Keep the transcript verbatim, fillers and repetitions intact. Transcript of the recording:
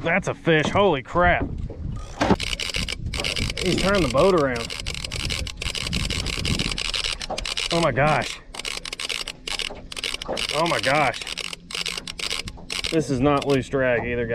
That's a fish, holy crap. He's turning the boat around. Oh my gosh. Oh my gosh. This is not loose drag either, guys.